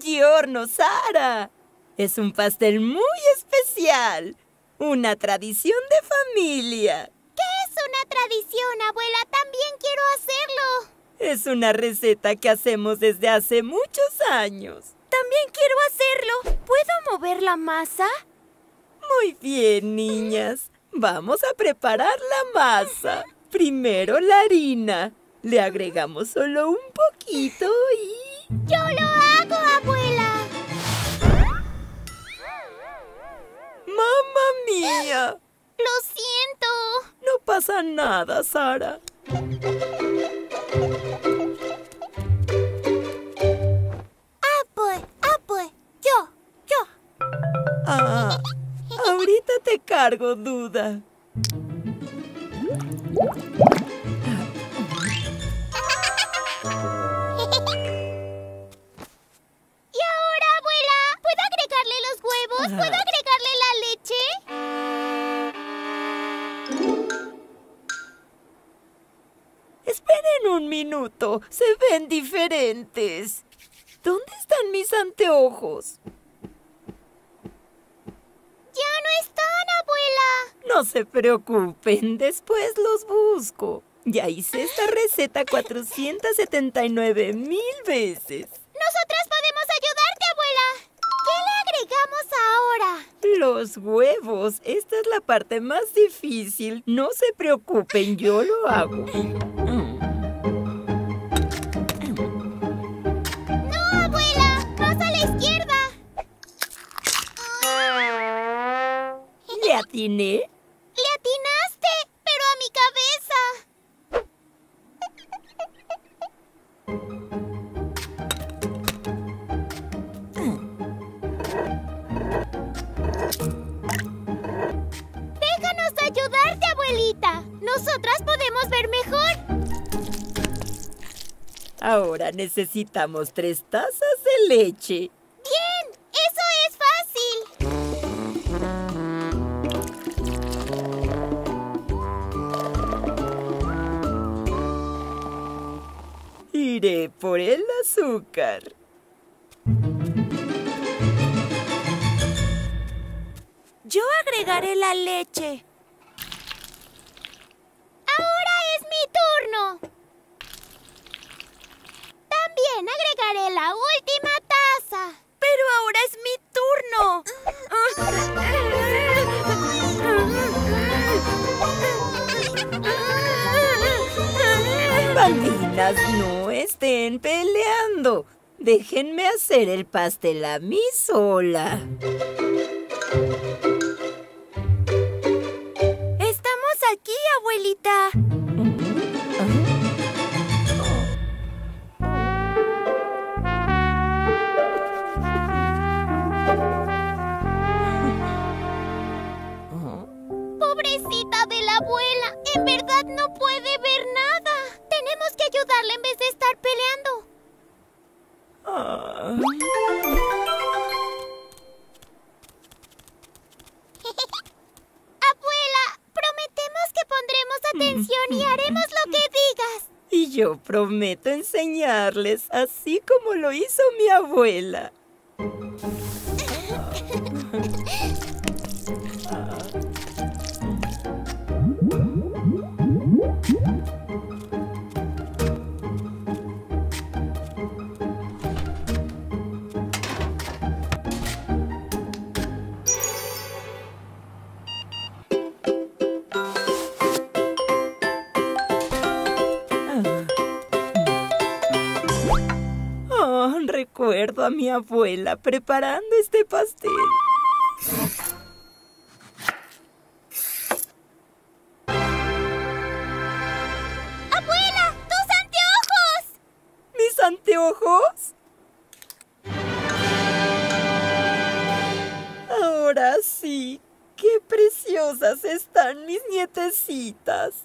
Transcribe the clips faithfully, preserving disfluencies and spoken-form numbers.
giorno, Sara. Es un pastel muy especial. Una tradición de familia. ¿Qué es una tradición, abuela? También quiero hacerlo. Es una receta que hacemos desde hace muchos años. También quiero hacerlo. ¿Puedo mover la masa? Muy bien, niñas. Vamos a preparar la masa. Primero la harina. Le agregamos solo un poquito y... ¡Yo lo hago, abuela! ¡Mamma mía! ¡Lo siento! No pasa nada, Sara. Ah, ahorita te cargo, duda. ¿Y ahora, abuela? ¿Puedo agregarle los huevos? ¿Puedo agregarle la leche? Esperen un minuto. Se ven diferentes. ¿Dónde están mis anteojos? ¡Ya no están, abuela! No se preocupen, después los busco. Ya hice esta receta cuatrocientas setenta y nueve mil veces. ¡Nosotras podemos ayudarte, abuela! ¿Qué le agregamos ahora? Los huevos. Esta es la parte más difícil. No se preocupen, yo lo hago. ¿Le atiné? ¡Le atinaste! ¡Pero a mi cabeza! ¡Déjanos ayudarte, abuelita! ¡Nosotras podemos ver mejor! Ahora necesitamos tres tazas de leche. Iré por el azúcar. Yo agregaré la leche. ¡Ahora es mi turno! También agregaré la última taza. ¡Pero ahora es mi turno! Malditas, no estén peleando. Déjenme hacer el pastel a mí sola. Estamos aquí, abuelita. Pobrecita de la abuela, en verdad no puede ver nada. Tenemos que ayudarle en vez de estar peleando. Ah. Abuela, prometemos que pondremos atención y haremos lo que digas. Y yo prometo enseñarles, así como lo hizo mi abuela. Ah. Recuerdo a mi abuela preparando este pastel. ¡Abuela! ¡Tus anteojos! ¿Mis anteojos? Ahora sí, qué preciosas están mis nietecitas.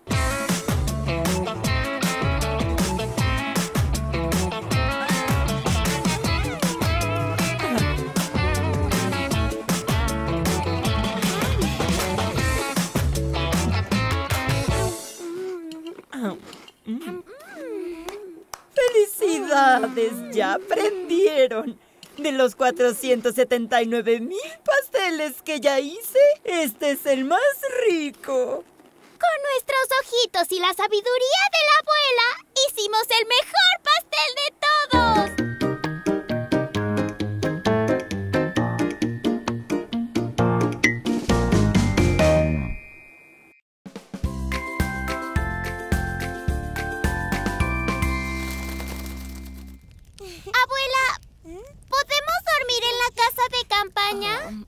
¡Felicidades! ¡Ya aprendieron! De los cuatrocientos setenta y nueve mil pasteles que ya hice, este es el más rico. Con nuestros ojitos y la sabiduría de la abuela, hicimos el mejor pastel de todos.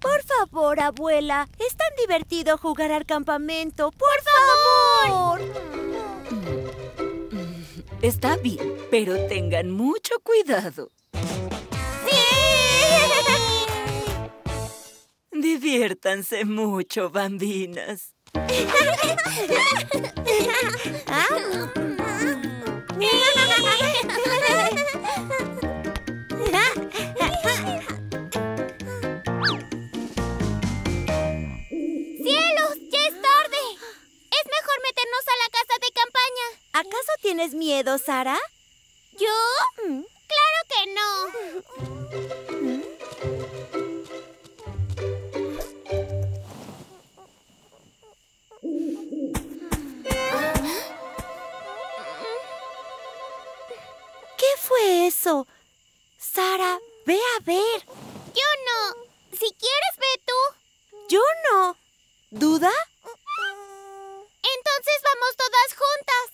Por favor, abuela. Es tan divertido jugar al campamento. ¡Por favor! Está bien, pero tengan mucho cuidado. ¡Sí! Diviértanse mucho, bambinas. ¿Ah? ¿Acaso tienes miedo, Sara? ¿Yo? ¿Mm? ¡Claro que no! ¿Qué fue eso? Sara, ve a ver. Yo no. Si quieres, ve tú. Yo no. ¿Duda? Entonces vamos todas juntas.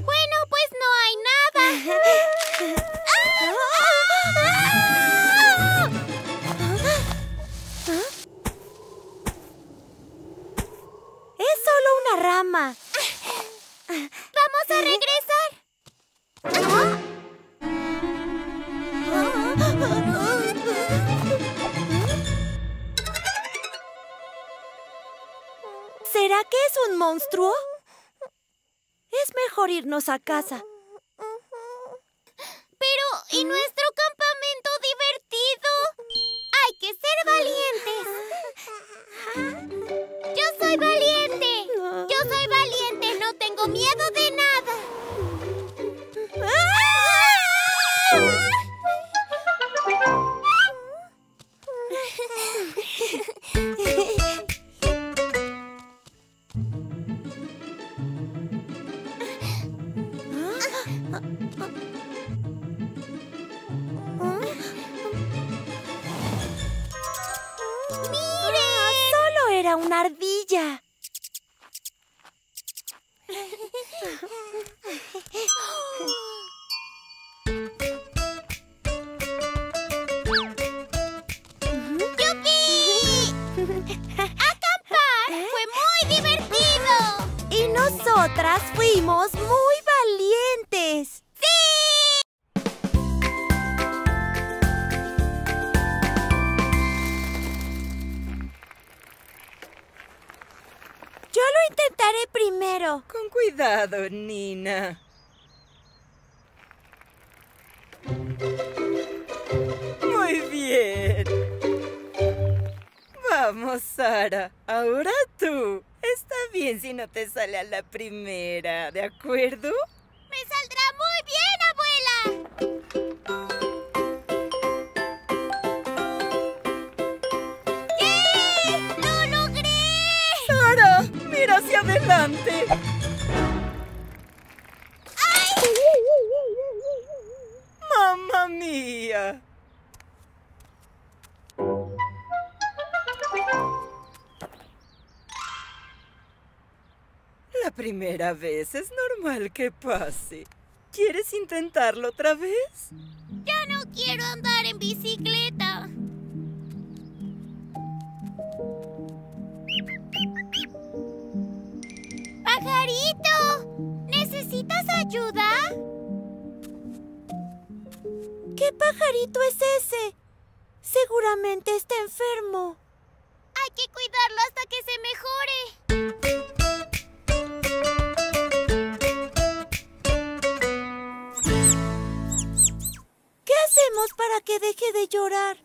Bueno, pues no hay nada. ¡Ah! ¡Ah! ¿Ah? Es solo una rama. Vamos a regresar. ¿Ah? ¿Será que es un monstruo? Es mejor irnos a casa. Pero, ¿y nuestro campamento divertido? ¡Hay que ser valientes! ¡Yo soy valiente! ¡Yo soy valiente! ¡No tengo miedo de nada! ¡Ah! ¡Una ardilla! ¡Yupi! ¡Acampar fue muy divertido! Y nosotras fuimos muy valientes. Intentaré primero. Con cuidado, Nina. Muy bien. Vamos, Sara. Ahora tú. Está bien si no te sale a la primera, ¿de acuerdo? ¡Me saldrá muy bien, abuela! ¡Hacia adelante! ¡Ay! ¡Mamma mía! La primera vez es normal que pase. ¿Quieres intentarlo otra vez? ¡Ya no quiero andar en bicicleta! ¡Pajarito! ¿Necesitas ayuda? ¿Qué pajarito es ese? Seguramente está enfermo. Hay que cuidarlo hasta que se mejore. ¿Qué hacemos para que deje de llorar?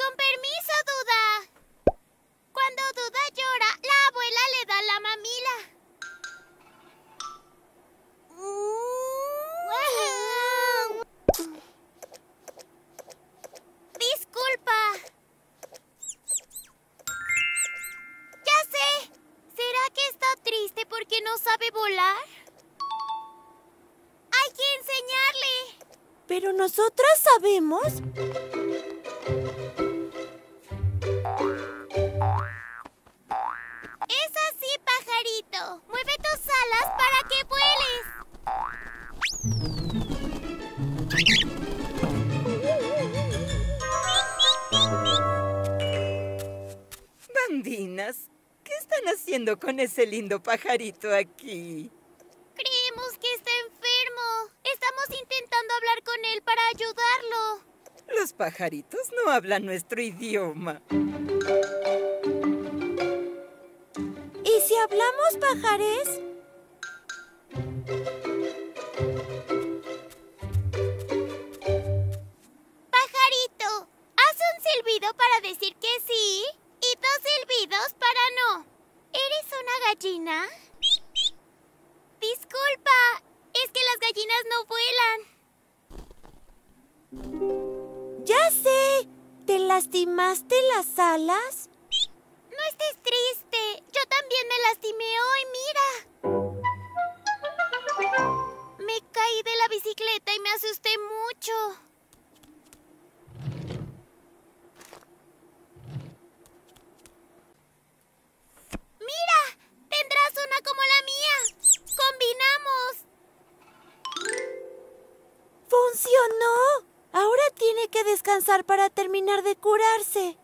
Con permiso, Duda. Cuando Duda llora, Pero nosotras sabemos... Es así, pajarito. Mueve tus alas para que vueles. Bambinas, ¿qué están haciendo con ese lindo pajarito aquí? Creemos que está enfermo. Estamos intentando hablar con él para ayudarlo. Los pajaritos no hablan nuestro idioma. ¿Y si hablamos pajares? Pajarito, haz un silbido para decir que sí y dos silbidos para no. ¿Eres una gallina? Disculpa, es que las gallinas no vuelan. ¡Ya sé! ¿Te lastimaste las alas? No estés triste. Yo también me lastimé hoy, mira. Me caí de la bicicleta y me asusté mucho. ¡Mira! Tendrás una como la mía. ¡Combinamos! ¡Funcionó! Ahora tiene que descansar para terminar de curarse.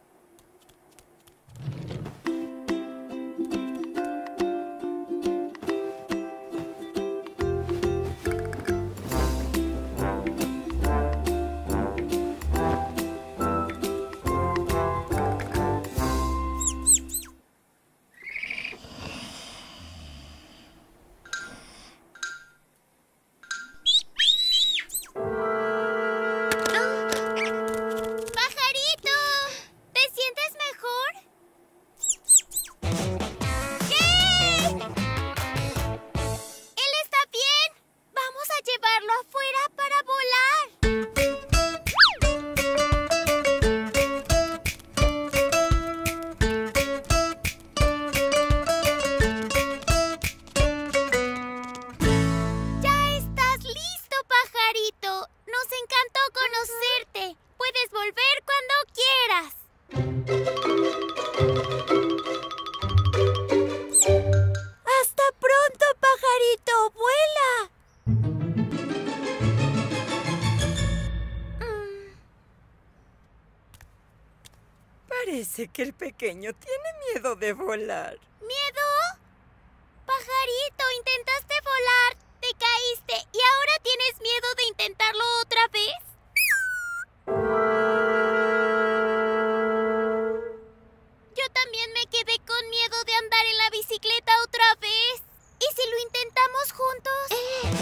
Parece que el pequeño tiene miedo de volar. ¿Miedo? Pajarito, intentaste volar, te caíste y ahora tienes miedo de intentarlo otra vez. Yo también me quedé con miedo de andar en la bicicleta otra vez. ¿Y si lo intentamos juntos? Eh.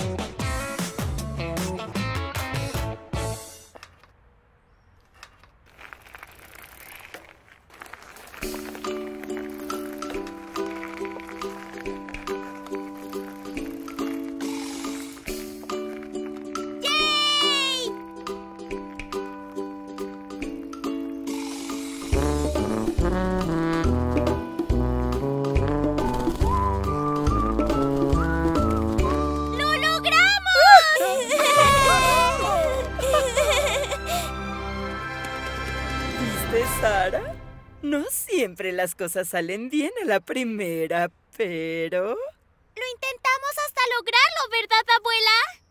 Sara, no siempre las cosas salen bien a la primera, pero... Lo intentamos hasta lograrlo, ¿verdad, abuela?